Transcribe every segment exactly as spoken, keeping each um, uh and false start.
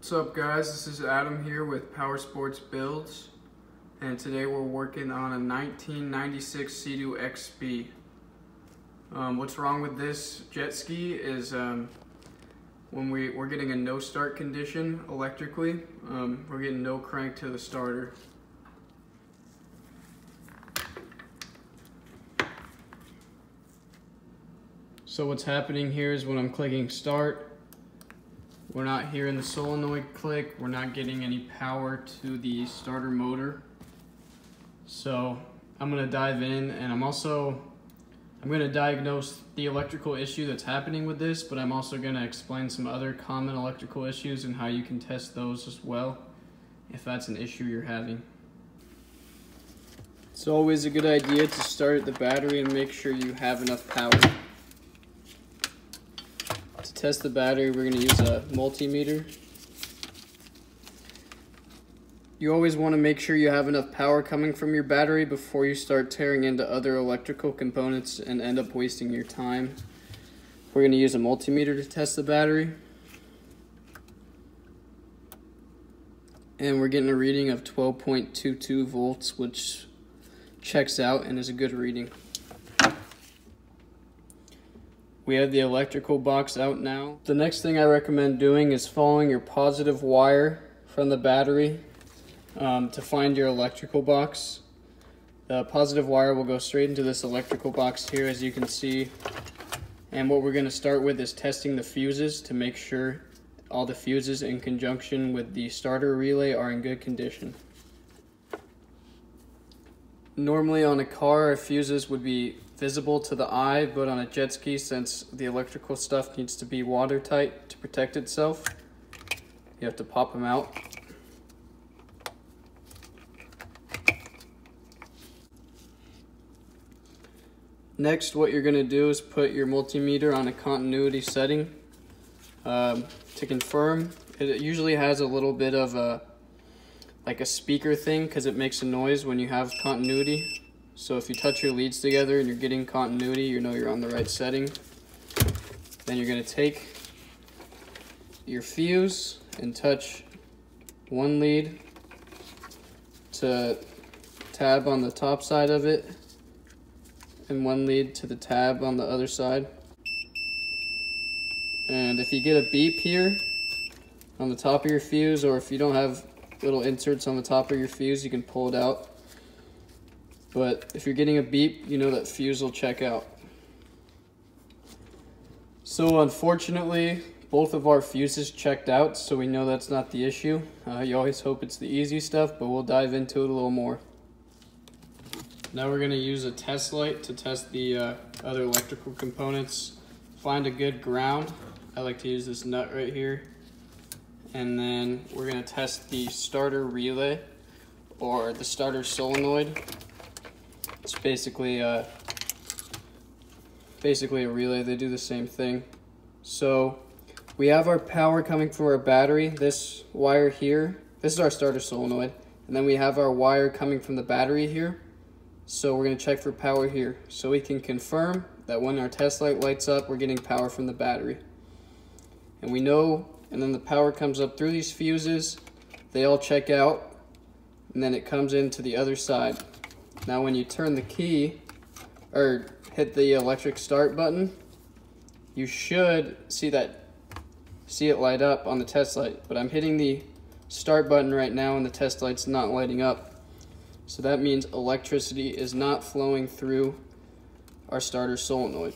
What's up, guys? This is Adam here with Power Sports Builds, and today we're working on a nineteen ninety-six Sea-Doo X P. Um, what's wrong with this jet ski is um, when we, we're getting a no start condition electrically, um, we're getting no crank to the starter. So what's happening here is when I'm clicking start, we're not hearing the solenoid click, we're not getting any power to the starter motor. So I'm gonna dive in, and I'm also, I'm gonna diagnose the electrical issue that's happening with this, but I'm also gonna explain some other common electrical issues and how you can test those as well, if that's an issue you're having. It's always a good idea to start at the battery and make sure you have enough power. To test the battery, we're going to use a multimeter. You always want to make sure you have enough power coming from your battery before you start tearing into other electrical components and end up wasting your time. We're going to use a multimeter to test the battery, and we're getting a reading of twelve point two two volts, which checks out and is a good reading. We have the electrical box out now. The next thing I recommend doing is following your positive wire from the battery um, to find your electrical box. The positive wire will go straight into this electrical box here, as you can see. And what we're going to start with is testing the fuses to make sure all the fuses in conjunction with the starter relay are in good condition. Normally on a car, fuses would be visible to the eye, but on a jet ski, since the electrical stuff needs to be watertight to protect itself, you have to pop them out. Next, what you're going to do is put your multimeter on a continuity setting um, to confirm. It usually has a little bit of a like a speaker thing, because it makes a noise when you have continuity. So if you touch your leads together and you're getting continuity, you know you're on the right setting. Then you're going to take your fuse and touch one lead to tab on the top side of it and one lead to the tab on the other side. And if you get a beep here on the top of your fuse, or if you don't have little inserts on the top of your fuse, you can pull it out. But if you're getting a beep, you know that fuse will check out. So unfortunately, both of our fuses checked out, so we know that's not the issue. Uh, you always hope it's the easy stuff, but we'll dive into it a little more. Now we're going to use a test light to test the uh, other electrical components. Find a good ground. I like to use this nut right here. And then we're going to test the starter relay, or the starter solenoid. It's basically uh, basically a relay. They do the same thing. So we have our power coming from our battery, this wire here. This is our starter solenoid. And then we have our wire coming from the battery here. So we're going to check for power here. So we can confirm that when our test light lights up, we're getting power from the battery. And we know... And then the power comes up through these fuses, they all check out, and then it comes into the other side. Now when you turn the key, or hit the electric start button, you should see that, see it light up on the test light, but I'm hitting the start button right now and the test light's not lighting up. So that means electricity is not flowing through our starter solenoid.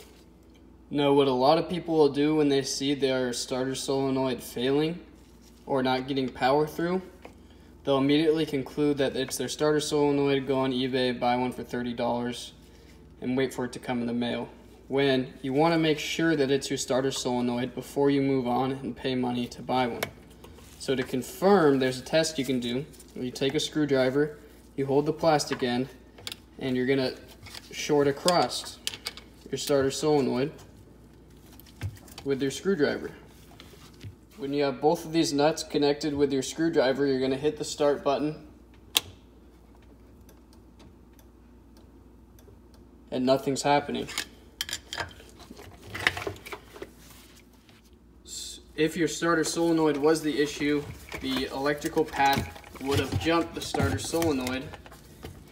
Now, what a lot of people will do when they see their starter solenoid failing or not getting power through, they'll immediately conclude that it's their starter solenoid, go on eBay, buy one for thirty dollars, and wait for it to come in the mail. When you want to make sure that it's your starter solenoid before you move on and pay money to buy one. So to confirm, there's a test you can do. You take a screwdriver, you hold the plastic end, and you're going to short across your starter solenoid with your screwdriver. When you have both of these nuts connected with your screwdriver, you're going to hit the start button and nothing's happening. If your starter solenoid was the issue, the electrical path would have jumped the starter solenoid,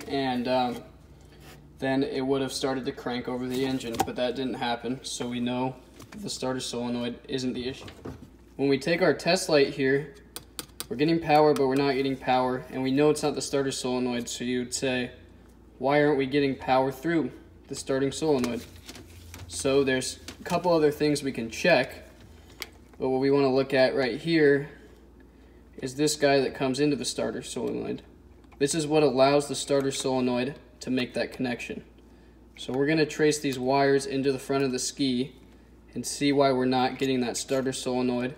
and um, then it would have started to crank over the engine, but that didn't happen, so we know the starter solenoid isn't the issue. When we take our test light here, we're getting power, but we're not getting power, and we know it's not the starter solenoid, so you'd say, why aren't we getting power through the starting solenoid? So there's a couple other things we can check. But what we want to look at right here is this guy that comes into the starter solenoid. This is what allows the starter solenoid to make that connection. So we're going to trace these wires into the front of the ski and see why we're not getting that starter solenoid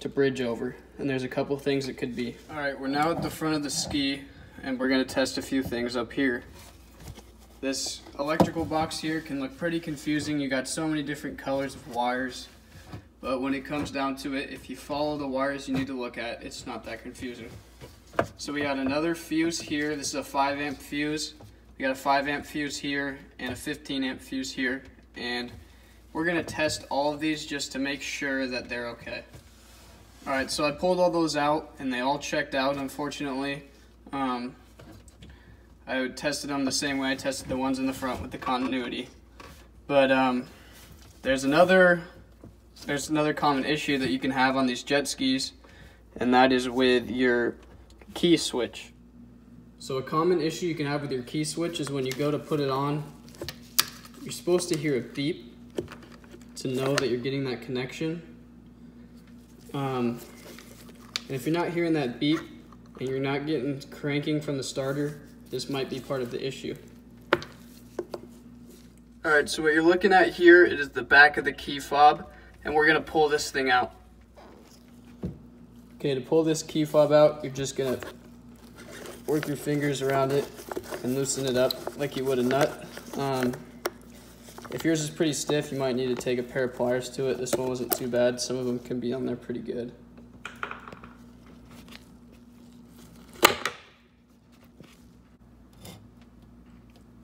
to bridge over. And there's a couple things it could be. All right, we're now at the front of the ski and we're going to test a few things up here. This electrical box here can look pretty confusing. You got so many different colors of wires. But when it comes down to it, if you follow the wires you need to look at, it's not that confusing. So we got another fuse here. This is a five amp fuse. We got a five amp fuse here and a fifteen amp fuse here. And we're going to test all of these just to make sure that they're okay. Alright, so I pulled all those out and they all checked out, unfortunately. Um, I tested them the same way I tested the ones in the front with the continuity. But um, there's another... There's another common issue that you can have on these jet skis, and that is with your key switch. So a common issue you can have with your key switch is when you go to put it on, you're supposed to hear a beep to know that you're getting that connection. Um, and if you're not hearing that beep and you're not getting cranking from the starter, this might be part of the issue. All right, so what you're looking at here, it is the back of the key fob. And we're gonna pull this thing out. Okay, to pull this key fob out, you're just gonna work your fingers around it and loosen it up like you would a nut. Um, if yours is pretty stiff, you might need to take a pair of pliers to it. This one wasn't too bad. Some of them can be on there pretty good.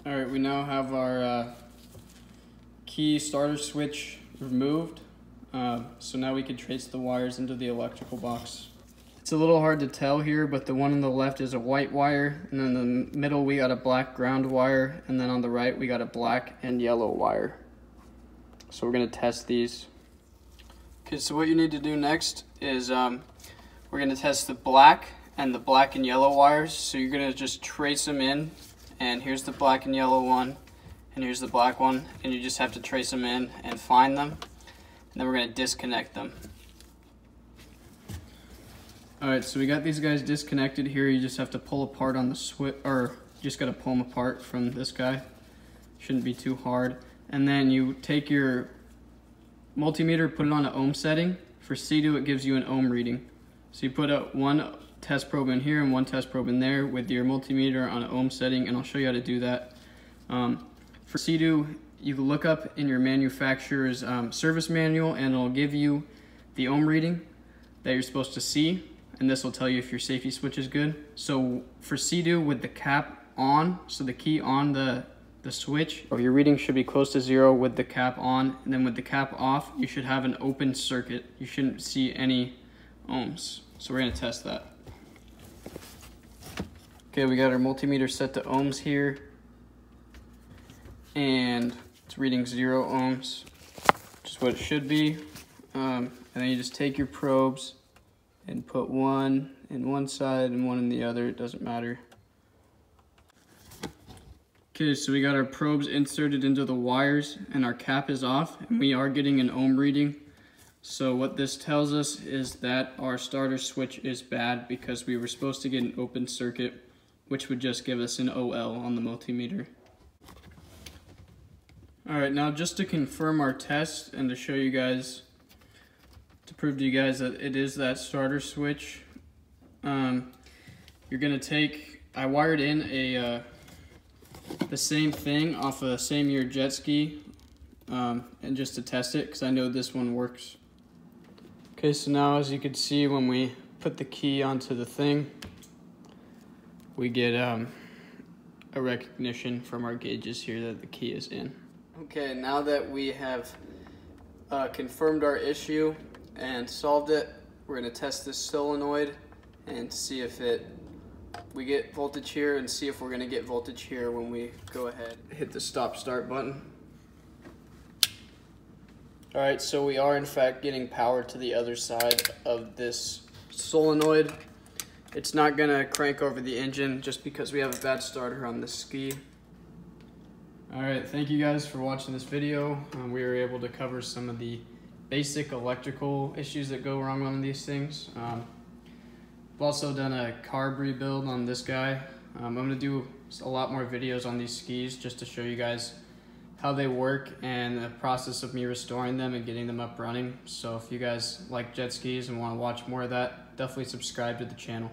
All right, we now have our uh, key starter switch removed. Uh, so now we can trace the wires into the electrical box. It's a little hard to tell here, but the one on the left is a white wire, and then in the middle we got a black ground wire, and then on the right we got a black and yellow wire. So we're going to test these. Okay, so what you need to do next is um, we're going to test the black and the black and yellow wires. So you're going to just trace them in, and here's the black and yellow one, and here's the black one, and you just have to trace them in and find them. And then we're going to disconnect them. Alright, so we got these guys disconnected here. You just have to pull apart on the switch, or you just got to pull them apart from this guy. Shouldn't be too hard. And then you take your multimeter, put it on an ohm setting. For Sea-Doo, it gives you an ohm reading. So you put a, one test probe in here and one test probe in there with your multimeter on an ohm setting, and I'll show you how to do that. Um, for Sea-Doo, you can look up in your manufacturer's um, service manual, and it'll give you the ohm reading that you're supposed to see, and this will tell you if your safety switch is good. So for Sea-Doo, with the cap on, so the key on the, the switch, or your reading should be close to zero with the cap on, and then with the cap off, you should have an open circuit. You shouldn't see any ohms. So we're gonna test that. Okay, we got our multimeter set to ohms here, and it's reading zero ohms, which is what it should be. Um, and then you just take your probes and put one in one side and one in the other. It doesn't matter. Okay, so we got our probes inserted into the wires and our cap is off, and we are getting an ohm reading. So what this tells us is that our starter switch is bad, because we were supposed to get an open circuit, which would just give us an O L on the multimeter. Alright, now just to confirm our test and to show you guys, to prove to you guys that it is that starter switch, um, you're going to take, I wired in a uh, the same thing off of the same year jet ski, um, and just to test it because I know this one works. Okay, so now as you can see, when we put the key onto the thing, we get um, a recognition from our gauges here that the key is in. Okay, now that we have uh, confirmed our issue and solved it. We're going to test this solenoid and see if it we get voltage here and see if we're going to get voltage here when we go ahead. Hit the stop start button. Alright, so we are in fact getting power to the other side of this solenoid. It's not going to crank over the engine just because we have a bad starter on this ski. Alright, thank you guys for watching this video. Um, we were able to cover some of the basic electrical issues that go wrong on these things. Um, I've also done a carb rebuild on this guy. Um, I'm going to do a lot more videos on these skis just to show you guys how they work and the process of me restoring them and getting them up running. So if you guys like jet skis and want to watch more of that, definitely subscribe to the channel.